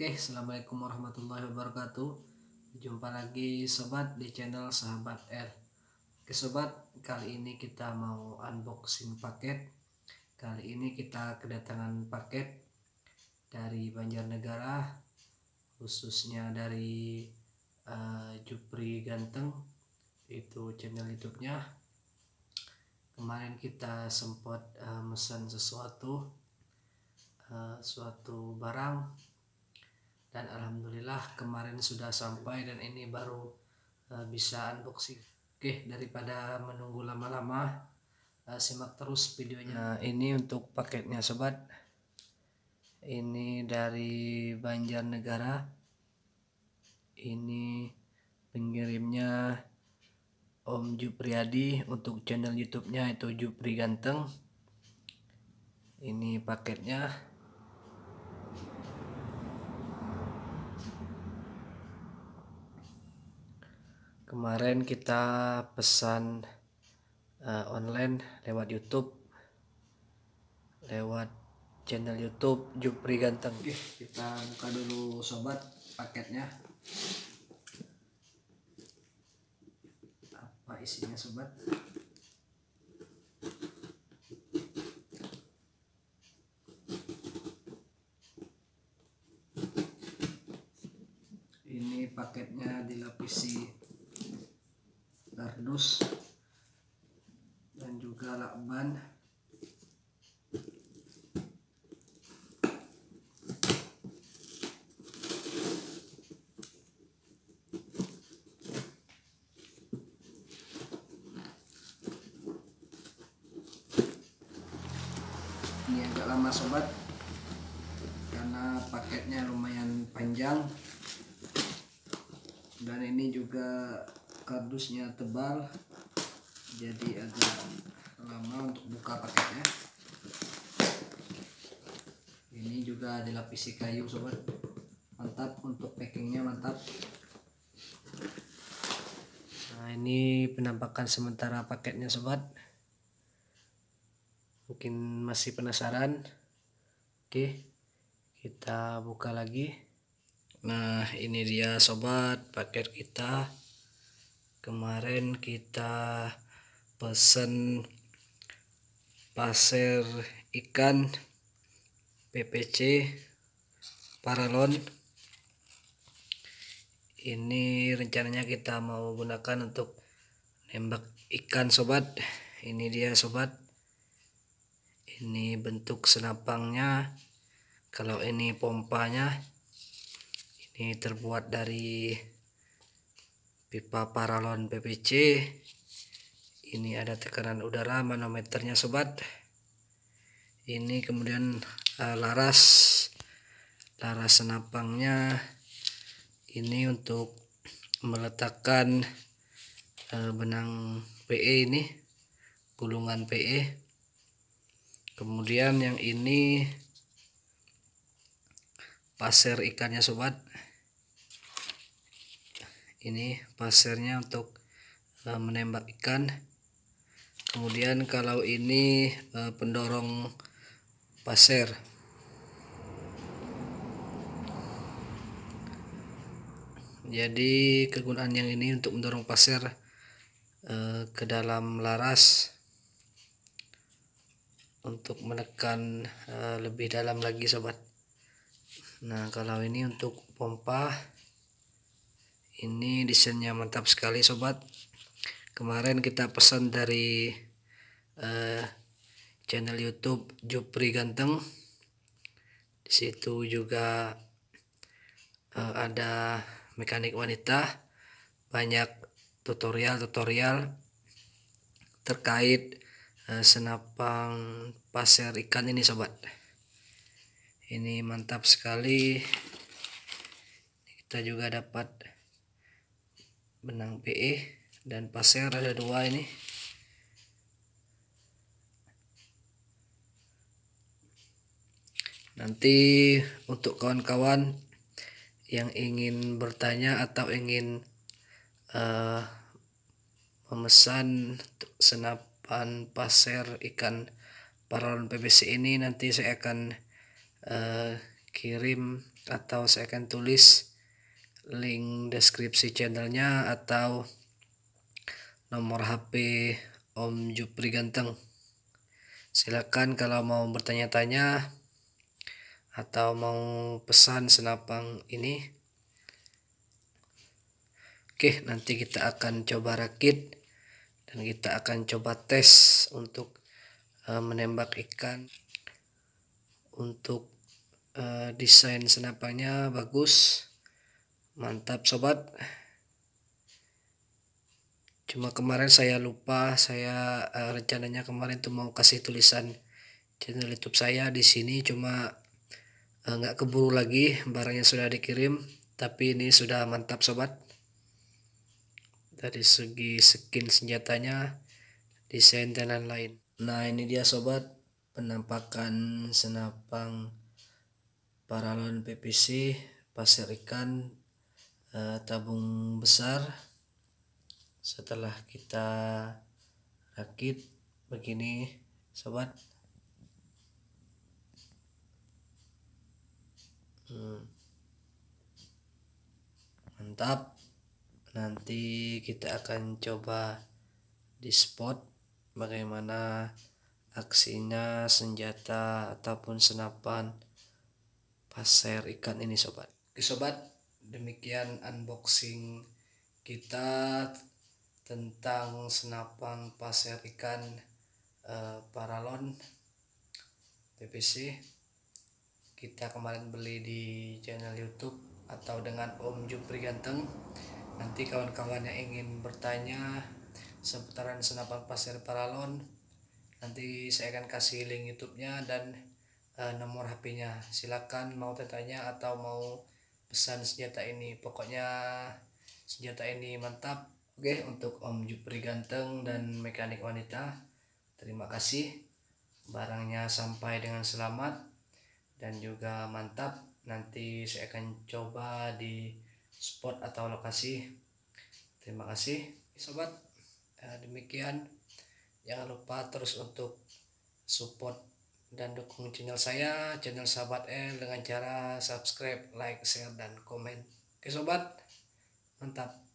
Oke, assalamualaikum warahmatullahi wabarakatuh. Jumpa lagi sobat di channel Sahabat El. Oke sobat, kali ini kita mau unboxing paket. Kali ini kita kedatangan paket dari Banjarnegara, khususnya dari Jupri Ganteng, itu channel YouTube-nya. Kemarin kita sempat pesan suatu barang. Dan alhamdulillah kemarin sudah sampai dan ini baru bisa unboxing. Oke, daripada menunggu lama-lama, simak terus videonya. Nah, ini untuk paketnya sobat. Ini dari Banjarnegara. Ini pengirimnya Om Jupriadi, untuk channel YouTube-nya itu Jupri Ganteng. Ini paketnya. Kemarin kita pesan online lewat YouTube, lewat channel YouTube Jupri Ganteng. Oke, kita buka dulu sobat paketnya. Apa isinya sobat? Ini paketnya dilapisi kardus dan juga lakban. Ini agak lama sobat karena paketnya lumayan panjang, dan ini juga kardusnya tebal, jadi agak lama untuk buka paketnya. Ini juga dilapisi kayu sobat, mantap untuk packingnya, mantap. Nah, ini penampakan sementara paketnya sobat. Mungkin masih penasaran. Oke, kita buka lagi. Nah, ini dia sobat paket kita. Kemarin kita pesen pasir ikan, PVC, paralon. Ini rencananya kita mau gunakan untuk nembak ikan sobat. Ini dia sobat. Ini bentuk senapangnya. Kalau ini pompanya. Ini terbuat dari pipa paralon PVC. Ini ada tekanan udara, manometernya sobat. Ini kemudian laras senapangnya. Ini untuk meletakkan benang PE ini, gulungan PE. Kemudian yang ini pasir ikannya sobat. Ini pasirnya untuk menembak ikan. Kemudian kalau ini pendorong pasir. Jadi kegunaan yang ini untuk mendorong pasir ke dalam laras untuk menekan lebih dalam lagi sobat. Nah, kalau ini untuk pompa. Ini desainnya mantap sekali sobat. Kemarin kita pesan dari channel YouTube Jupri Ganteng. Di situ juga ada mekanik wanita, banyak tutorial terkait senapang pasir ikan ini sobat. Ini mantap sekali. Kita juga dapat benang PE dan pasir, ada dua ini. Nanti untuk kawan-kawan yang ingin bertanya atau ingin memesan senapan pasir ikan paralon PVC ini, nanti saya akan kirim atau saya akan tulis link deskripsi channelnya atau nomor HP Om Jupri Ganteng. Silakan kalau mau bertanya-tanya atau mau pesan senapang ini. Oke, nanti kita akan coba rakit dan kita akan coba tes untuk menembak ikan. Untuk desain senapangnya bagus, mantap sobat. Cuma kemarin saya lupa, saya rencananya kemarin tuh mau kasih tulisan channel YouTube saya di sini, cuma nggak keburu lagi, barangnya sudah dikirim. Tapi ini sudah mantap sobat. Dari segi skin senjatanya, desain dan lain-lain. Nah ini dia sobat, penampakan senapang paralon PVC pasir ikan tabung besar. Setelah kita rakit begini sobat, mantap. Nanti kita akan coba di spot bagaimana aksinya senjata ataupun senapan pasir ikan ini sobat. Oke sobat, demikian unboxing kita tentang senapan pasir ikan paralon PVC. Kita kemarin beli di channel YouTube atau dengan Om Jupri Ganteng. Nanti kawan-kawan yang ingin bertanya seputaran senapan pasir paralon, nanti saya akan kasih link YouTube-nya dan nomor HP-nya. Silakan mau tanya atau mau pesan senjata ini. Pokoknya senjata ini mantap. Oke, untuk Om Jupri Ganteng dan mekanik wanita, terima kasih. Barangnya sampai dengan selamat dan juga mantap. Nanti saya akan coba di spot atau lokasi. Terima kasih sobat. Demikian, jangan lupa terus untuk support dan dukung channel saya, channel Sahabat El, dengan cara subscribe, like, share, dan komen. Oke sobat, mantap.